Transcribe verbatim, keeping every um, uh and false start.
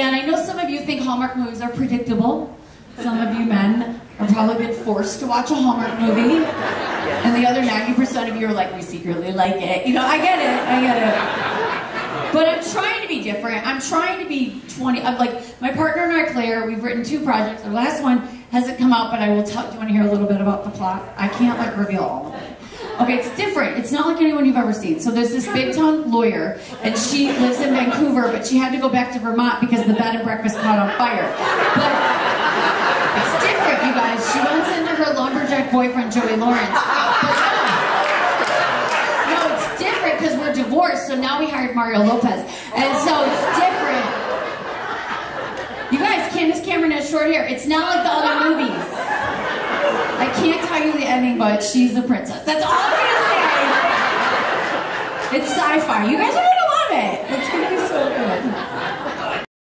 And I know some of you think Hallmark movies are predictable. Some of you men have probably been forced to watch a Hallmark movie. And the other ninety percent of you are like, we secretly like it. You know, I get it, I get it. But I'm trying to be different. I'm trying to be twenty. I'm like, my partner and I, Claire, we've written two projects. The last one hasn't come out, but I will tell, do you want to hear a little bit about the plot? I can't like reveal all of it. Okay, it's different. It's not like anyone you've ever seen. So there's this big town lawyer, and she lives in Vancouver, but she had to go back to Vermont because the bed and breakfast caught on fire. But it's different, you guys. She runs into her lumberjack boyfriend, Joey Lawrence. But no, no, it's different because we're divorced, so now we hired Mario Lopez. And so it's different. You guys, Candace Cameron has short hair. It's not like the other movies. I can't tell you the ending, but she's a princess. That's all I'm gonna say. It's sci-fi. You guys are